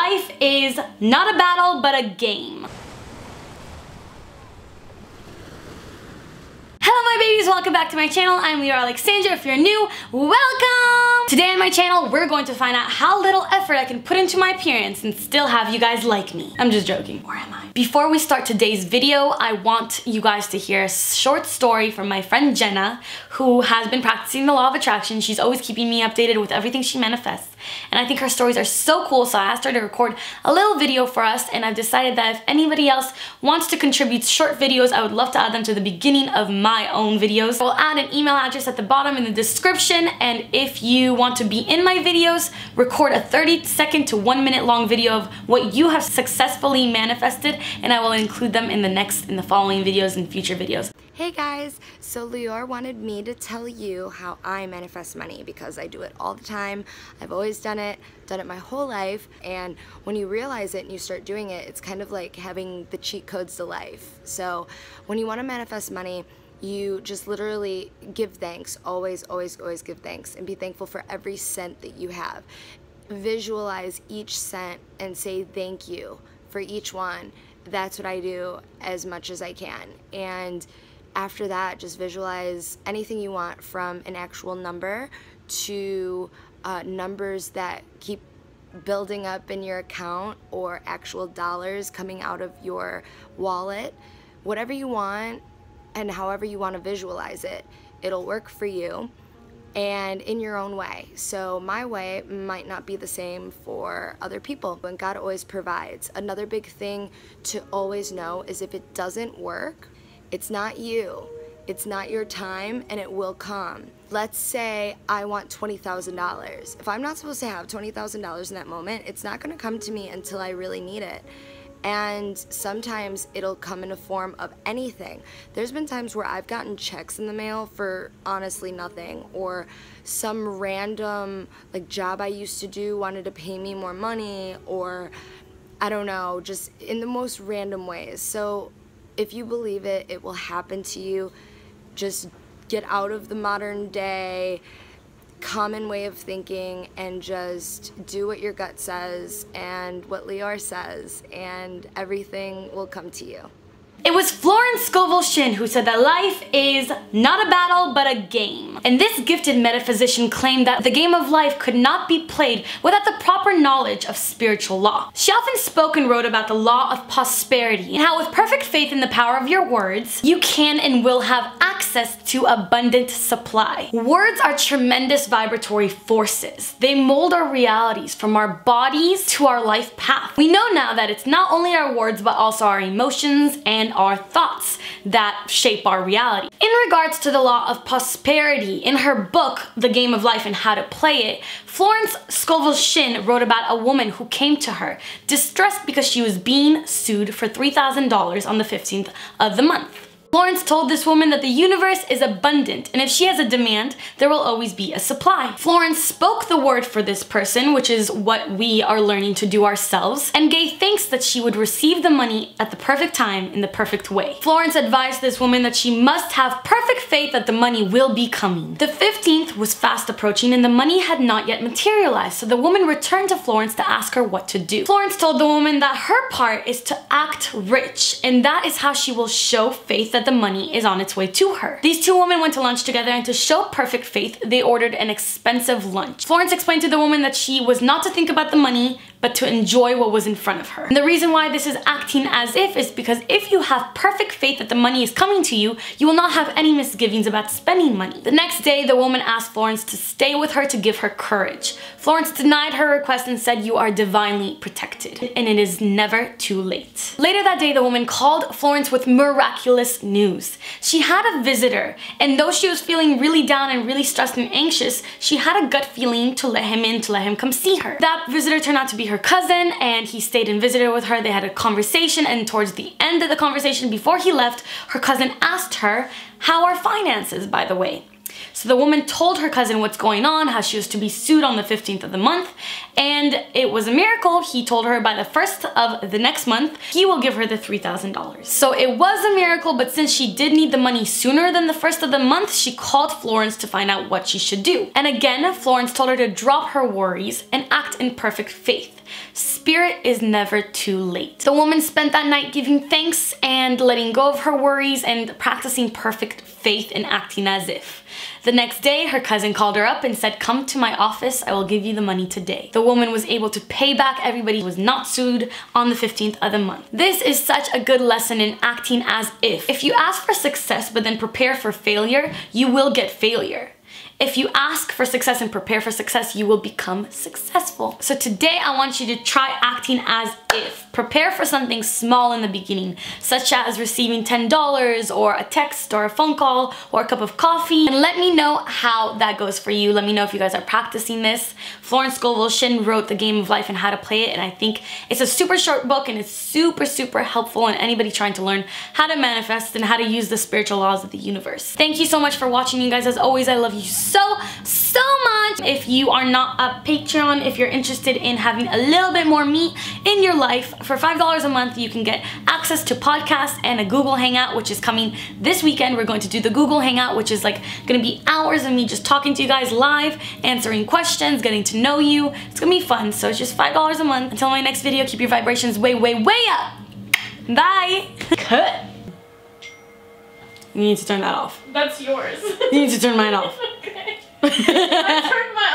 Life is not a battle, but a game. Hello my babies, welcome back to my channel. I'm Leeor Alexandra. If you're new, welcome! Today on my channel, we're going to find out how little effort I can put into my appearance and still have you guys like me. I'm just joking, or am I? Before we start today's video, I want you guys to hear a short story from my friend Jenna, who has been practicing the Law of Attraction. She's always keeping me updated with everything she manifests. And I think her stories are so cool, so I asked her to record a little video for us, and I've decided that if anybody else wants to contribute short videos, I would love to add them to the beginning of my own videos. I'll add an email address at the bottom in the description, and if you want to be in my videos, record a 30-second to 1-minute long video of what you have successfully manifested, and I will include them in the following videos and future videos. Hey guys, so Leeor wanted me to tell you how I manifest money because I do it all the time. I've always done it my whole life, and when you realize it and you start doing it, it's kind of like having the cheat codes to life. So when you want to manifest money, you just literally give thanks. Always, always, always give thanks and be thankful for every cent that you have. Visualize each cent and say thank you for each one. That's what I do as much as I can. And after that, just visualize anything you want, from an actual number to numbers that keep building up in your account or actual dollars coming out of your wallet. Whatever you want and however you want to visualize it, it'll work for you and in your own way. So my way might not be the same for other people, but God always provides. Another big thing to always know is if it doesn't work, it's not you, it's not your time, and it will come. Let's say I want $20,000. If I'm not supposed to have $20,000 in that moment, it's not gonna come to me until I really need it. And sometimes it'll come in a form of anything. There's been times where I've gotten checks in the mail for honestly nothing, or some random like job I used to do wanted to pay me more money, or I don't know, just in the most random ways. So if you believe it, it will happen to you. Just get out of the modern day common way of thinking and just do what your gut says and what Leeor says, and everything will come to you. It was Florence Scovel Shinn who said that life is not a battle, but a game. And this gifted metaphysician claimed that the game of life could not be played without the proper knowledge of spiritual law. She often spoke and wrote about the law of prosperity and how with perfect faith in the power of your words, you can and will have access to abundant supply. Words are tremendous vibratory forces. They mold our realities from our bodies to our life path. We know now that it's not only our words, but also our emotions and our thoughts that shape our reality. In regards to the law of prosperity, in her book, The Game of Life and How to Play It, Florence Scovel Shinn wrote about a woman who came to her distressed because she was being sued for $3,000 on the 15th of the month. Florence told this woman that the universe is abundant, and if she has a demand, there will always be a supply. Florence spoke the word for this person, which is what we are learning to do ourselves, and gave thanks that she would receive the money at the perfect time in the perfect way. Florence advised this woman that she must have perfect faith that the money will be coming. The 15th was fast approaching and the money had not yet materialized, so the woman returned to Florence to ask her what to do. Florence told the woman that her part is to act rich, and that is how she will show faith that the money is on its way to her. These two women went to lunch together, and to show perfect faith, they ordered an expensive lunch. Florence explained to the woman that she was not to think about the money, but to enjoy what was in front of her. And the reason why this is acting as if is because if you have perfect faith that the money is coming to you, you will not have any misgivings about spending money. The next day, the woman asked Florence to stay with her to give her courage. Florence denied her request and said, "You are divinely protected, and it is never too late." Later that day, the woman called Florence with miraculous news. She had a visitor, and though she was feeling really down and really stressed and anxious, she had a gut feeling to let him in, to let him come see her. That visitor turned out to be her cousin, and he stayed and visited with her. They had a conversation, and towards the end of the conversation, before he left, her cousin asked her, "How are finances, by the way?" So the woman told her cousin what's going on, how she was to be sued on the 15th of the month, and it was a miracle. He told her by the 1st of the next month, he will give her the $3,000. So it was a miracle, but since she did need the money sooner than the 1st of the month, she called Florence to find out what she should do. And again, Florence told her to drop her worries and act in perfect faith. Spirit is never too late. The woman spent that night giving thanks and letting go of her worries and practicing perfect faith and acting as if. The next day, her cousin called her up and said, "Come to my office, I will give you the money today." The woman was able to pay back everybody, was not sued on the 15th of the month. This is such a good lesson in acting as if. If you ask for success but then prepare for failure, you will get failure. If you ask for success and prepare for success, you will become successful. So today I want you to try acting as if. Prepare for something small in the beginning, such as receiving $10 or a text or a phone call or a cup of coffee. And let me know how that goes for you. Let me know if you guys are practicing this. Florence Scovel Shinn wrote The Game of Life and How to Play It, and I think it's a super short book and it's super, super helpful in anybody trying to learn how to manifest and how to use the spiritual laws of the universe. Thank you so much for watching, you guys. As always, I love you so much. If you are not a Patreon, if you're interested in having a little bit more me in your life, for $5 a month you can get access to podcasts and a Google Hangout, which is coming this weekend. We're going to do the Google Hangout, which is like gonna be hours of me just talking to you guys live, answering questions, getting to know you. It's gonna be fun. So it's just $5 a month. Until my next video, keep your vibrations way, way, way up. Bye. Cut. You need to turn that off. That's yours. You need to turn mine off. Okay. I turned my